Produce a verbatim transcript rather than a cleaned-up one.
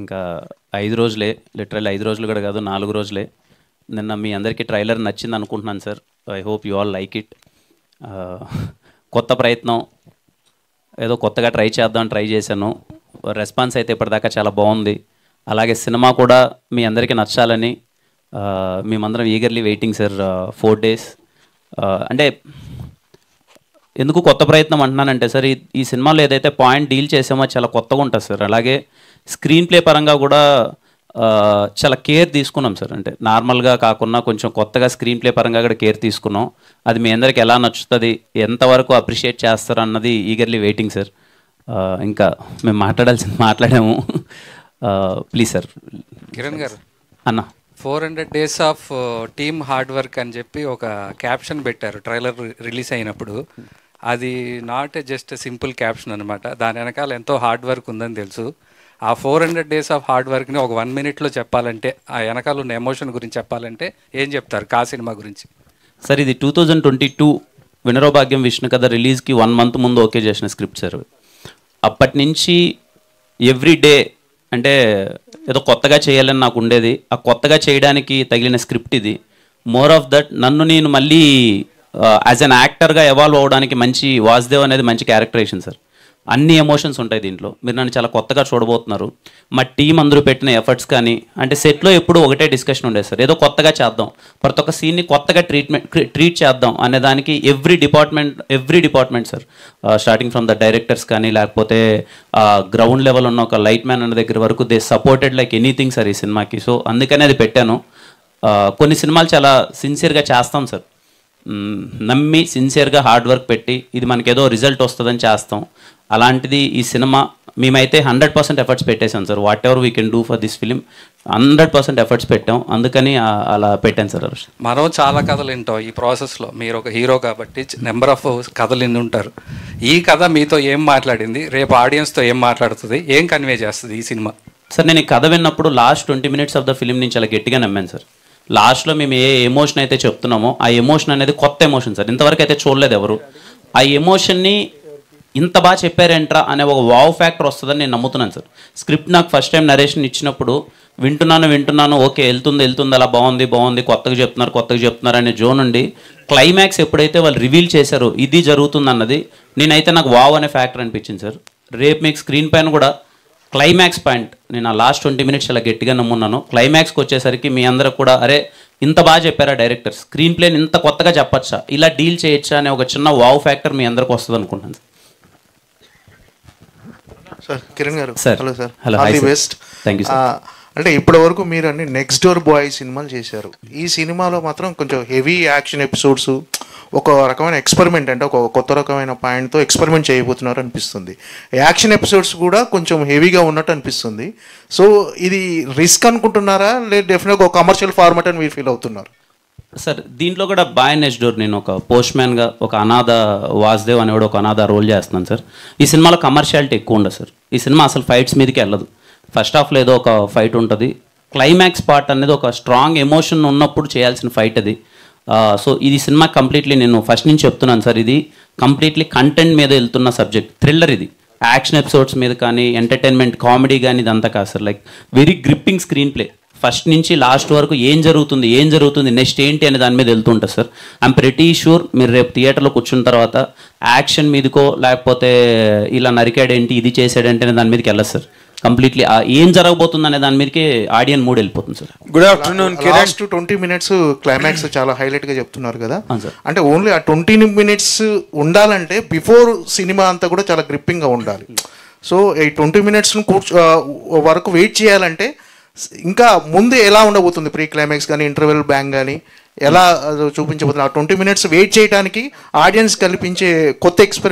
Inca ఐదు రోజులే literally ఐదు రోజులు కూడా కాదు నాలుగు రోజులే నిన్న మీ అందరికీ ట్రైలర్ నచ్చింది అనుకుంటున్నాను sir I hope you all like it కొత్త ప్రయత్నం ఏదో కొత్తగా ట్రై చేద్దాం ట్రై చేశాను రెస్పాన్స్ అయితే ఇప్పటిదాకా చాలా బాగుంది అలాగే సినిమా కూడా మీ అందరికీ నచ్చాలని మేమందరం eagerly waiting sir four days అంటే ఎందుకు కొత్త ప్రయత్నం అంటున్నానంటే సార్ ఈ సినిమాలో ఏదైతే పాయింట్ డీల్ చేసామో చాలా కొత్తగా ఉంటుంది సార్ అలాగే స్క్రీన్ ప్లే పరంగా కూడా చాలా కేర్ తీసుకున్నాం సార్ అంటే నార్మల్గా కాకుండా కొంచెం కొత్తగా స్క్రీన్ ప్లే పరంగా కూడా కేర్ తీసుకున్నాం అది మీ అందరికి ఎలా నచ్చుతుంది ఎంతవరకు అప్రిషియేట్ చేస్తారు అన్నది ఈగర్లీ వెయిటింగ్ సార్ ఇంకా మేము మాట్లాడాల్సింది మాట్లాడాము ప్లీజ్ సార్ కిరణ్ గారు అన్న four hundred days of team hard work అని చెప్పి ఒక క్యాప్షన్ పెట్టారు ట్రైలర్ రిలీజ్ అయినప్పుడు అది నాట్ జస్ట్ సింపుల్ క్యాప్షన్ అనమాట దాని వెనకాల ఎంతో హార్డ్ వర్క్ ఉందని తెలుసు ఆ four hundred days of hard వర్క్ని ఒక వన్ మినిట్లో చెప్పాలంటే ఆ వెనకాల ఉన్న ఎమోషన్ గురించి చెప్పాలంటే ఏం చెప్తారు కా సినిమా గురించి సార్ ఇది two thousand twenty two Vinaro Bhagyam Vishnu Katha రిలీజ్కి వన్ మంత్ ముందు ఓకే చేసిన స్క్రిప్ట్ సార్ అప్పటి నుంచి ఎవ్రీ డే అంటే ఏదో కొత్తగా చేయాలని నాకు ఉండేది ఆ కొత్తగా చేయడానికి తగిలిన స్క్రిప్ట్ ఇది మోర్ ఆఫ్ దట్ నన్ను నేను మళ్ళీ యాజ్ అన్ యాక్టర్గా ఎవాల్వ్ అవ్వడానికి మంచి వాసుదేవ్ అనేది మంచి క్యారెక్టరైజేషన్ సార్ అన్ని ఎమోషన్స్ ఉంటాయి దీంట్లో మీరు నన్ను చాలా కొత్తగా చూడబోతున్నారు మా టీం అందరూ పెట్టిన ఎఫర్ట్స్ కానీ అంటే సెట్లో ఎప్పుడు ఒకటే డిస్కషన్ ఉండేది సార్ ఏదో కొత్తగా చేద్దాం ప్రతి ఒక్క సీన్ని కొత్తగా ట్రీట్మెంట్ ట్రీట్ చేద్దాం అనేదానికి every department every department sir starting from the directors కానీ లేకపోతే గ్రౌండ్ లెవెల్ ఉన్న ఒక లైట్ మ్యాన్ అన్న దగ్గర వరకు they supported like anything sir ఈ సినిమాకి సో అందుకనే అది పెట్టాను కొన్ని సినిమాలు చాలా సిన్సియర్గా చేస్తాం సార్ నమ్మి సిన్సియర్గా హార్డ్ వర్క్ పెట్టి ఇది మనకేదో రిజల్ట్ వస్తుందని చేస్తాం అలాంటిది ఈ సినిమా మేమైతే హండ్రెడ్ పర్సెంట్ ఎఫర్ట్స్ పెట్టేశాం sir whatever we can do for this film hundred percent efforts పెట్టాం అందుకని అలా పెట్టాను సార్ మనం చాలా కథలు వింటాం ఈ ప్రాసెస్లో మీరు ఒక హీరో కాబట్టి నెంబర్ ఆఫ్ కథలు విని ఉంటారు ఈ కథ మీతో ఏం మాట్లాడింది రేపు ఆడియన్స్తో ఏం మాట్లాడుతుంది ఏం కన్వే చేస్తుంది ఈ సినిమా సార్ నేను ఈ కథ విన్నప్పుడు last twenty minutes of the film నేను చాలా గట్టిగా నమ్మాను సార్ లాస్ట్లో మేము ఏ ఎమోషన్ అయితే చెప్తున్నామో ఆ ఎమోషన్ అనేది కొత్త ఎమోషన్ సార్ ఇంతవరకు అయితే చూడలేదు ఎవరు ఆ ఎమోషన్ని ఇంత బాగా చెప్పారేంట్రా అనే ఒక వావ్ ఫ్యాక్టర్ వస్తుందని నేను నమ్ముతున్నాను సార్ స్క్రిప్ట్ నాకు ఫస్ట్ టైం నరేషన్ ఇచ్చినప్పుడు వింటున్నాను వింటున్నాను ఓకే వెళ్తుంది వెళ్తుంది అలా బాగుంది బాగుంది కొత్తగా చెప్తున్నారు కొత్తగా చెప్తున్నారు అనే జోన్ ఉండి క్లైమాక్స్ ఎప్పుడైతే వాళ్ళు రివీల్ చేశారో ఇది జరుగుతుంది అన్నది నేనైతే నాకు వావ్ అనే ఫ్యాక్టర్ అనిపించింది సార్ రేపు మీకు స్క్రీన్ పైన కూడా క్లైమాక్స్ పాయింట్ నేను ఆ లాస్ట్ ట్వంటీ మినిట్స్ అలా గట్టిగా నమ్మున్నాను క్లైమాక్స్కి వచ్చేసరికి మీ అందరూ కూడా అరే ఇంత బాగా చెప్పారా డైరెక్టర్ స్క్రీన్ ప్లేని ఇంత కొత్తగా చెప్పచ్చా ఇలా డీల్ చేయొచ్చా అనే ఒక చిన్న వావ్ ఫ్యాక్టర్ మీ అందరికి వస్తుంది అనుకుంటున్నాను సార్ సార్ కిరణ్ గారు hello sir hello all the best thank you sir అంటే ఇప్పటి వరకు మీరు అన్ని నెక్స్ట్ డోర్ బాయ్ సినిమాలు చేశారు ఈ సినిమాలో మాత్రం కొంచెం హెవీ యాక్షన్ ఎపిసోడ్స్ ఒక రకమైన ఎక్స్పెరిమెంట్ అంటే ఒక కొత్త రకమైన పాయింట్తో ఎక్స్పెరిమెంట్ చేయబోతున్నారు అనిపిస్తుంది యాక్షన్ ఎపిసోడ్స్ కూడా కొంచెం హెవీగా ఉన్నట్టు అనిపిస్తుంది సో ఇది రిస్క్ అనుకుంటున్నారా లేదా డెఫినెట్గా ఒక కమర్షియల్ ఫార్మాట్ అని మీరు ఫీల్ అవుతున్నారు సార్ దీంట్లో కూడా బాయ్ నెక్స్ట్ డోర్ నేను ఒక పోస్ట్ మ్యాన్గా ఒక అనాథ వాసుదేవ్ అనేవాడు ఒక అనాథ రోల్ చేస్తున్నాను సార్ ఈ సినిమాలో కమర్షియాలిటీ ఎక్కువ ఉండదు సార్ ఈ సినిమా అసలు ఫైట్స్ మీదకి వెళ్ళదు ఫస్ట్ హాఫ్లో ఏదో ఒక ఫైట్ ఉంటుంది క్లైమాక్స్ పార్ట్ అనేది ఒక స్ట్రాంగ్ ఎమోషన్ ఉన్నప్పుడు చేయాల్సిన ఫైట్ అది సో ఇది సినిమా కంప్లీట్లీ నేను ఫస్ట్ నుంచి చెప్తున్నాను సార్ ఇది కంప్లీట్లీ కంటెంట్ మీద వెళ్తున్న సబ్జెక్ట్ థ్రిల్లర్ ఇది యాక్షన్ ఎపిసోడ్స్ మీద కానీ ఎంటర్టైన్మెంట్ కామెడీ కానీ ఇదంతా కాదు sir like very gripping screenplay first నుంచి లాస్ట్ వరకు ఏం జరుగుతుంది ఏం జరుగుతుంది నెక్స్ట్ ఏంటి అనే దాని మీద వెళ్తుంటారు సార్ ఐఎమ్ ప్రిటీ షూర్ మీరు రేపు థియేటర్లో కూర్చున్న తర్వాత యాక్షన్ మీదకో లేకపోతే ఇలా నరికాడేంటి ఇది చేసాడేంటి అనే దాని మీదకి వెళ్ళదు సార్ కంప్లీట్లీ ఏం జరగబోతుంది అనే దాని మీదకి ఆడియన్ మూడ్ వెళ్ళిపోతుంది sir good afternoon last twenty minutes climax చాలా హైలైట్గా చెప్తున్నారు కదా అంటే ఓన్లీ ఆ ట్వంటీ మినిట్స్ ఉండాలంటే బిఫోర్ సినిమా అంతా కూడా చాలా గ్రిప్పింగ్గా ఉండాలి సో ఈ ట్వంటీ మినిట్స్ కూర్చో వరకు వెయిట్ చేయాలంటే ఇంకా ముందు ఎలా ఉండబోతుంది ప్రీ క్లైమాక్స్ కానీ ఇంటర్వెల్ బ్యాంక్ కానీ ఎలా చూపించబోతుంది ఆ ట్వంటీ మినిట్స్ వెయిట్ చేయడానికి ఆడియన్స్ కల్పించే కొత్త ఎక్స్పీరియన్స్